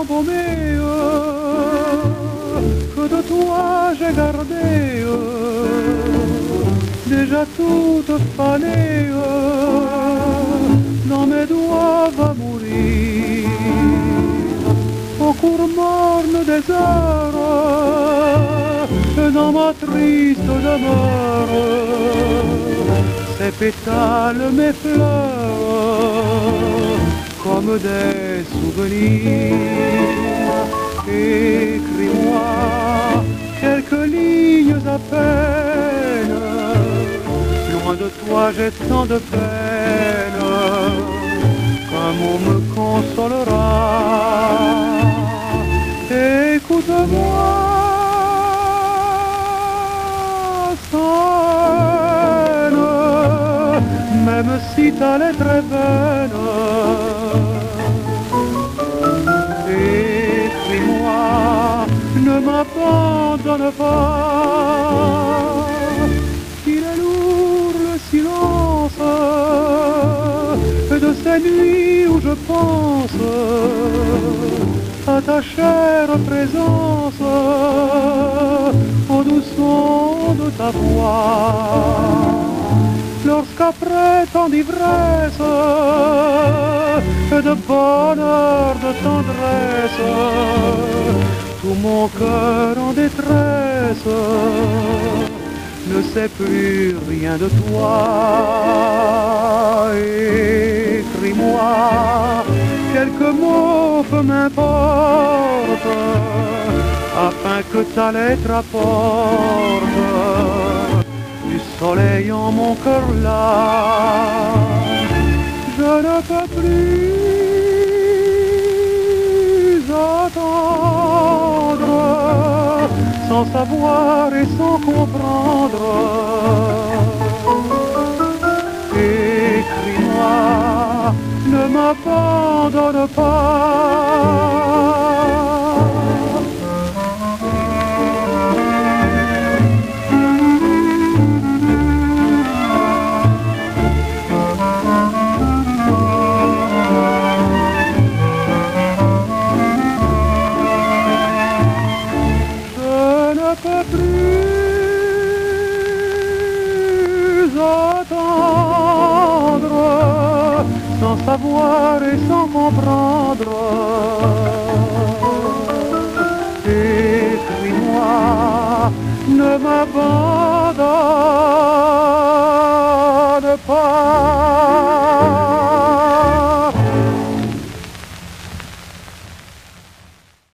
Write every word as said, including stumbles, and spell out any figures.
embaumé, que de toi j'ai gardé, déjà toute fanée, dans mes doigts va mourir, au cours morne des heures, dans ma triste demeure, ces pétales, mes fleurs, comme des souvenirs. Écris-moi quelques lignes à peine, loin de toi j'ai tant de peine, qu'un mot me consolera. Écoute-moi, Seine, même si ta lettre est vaine. Ne m'abandonne pas, il est lourd le silence de ces nuits où je pense à ta chère présence, au doux son de ta voix, lorsqu'après tant d'ivresse, de bonheur, de tendresse, tout mon cœur en détresse ne sait plus rien de toi. Écris-moi quelques mots, peu m'importe, afin que ta lettre apporte du soleil en mon cœur là. Je ne peux plus attendre, sans savoir et sans comprendre. Écris-moi, ne m'abandonne pas. Je ne peux plus attendre, sans savoir et sans comprendre. Écris-moi, ne m'abandonne pas.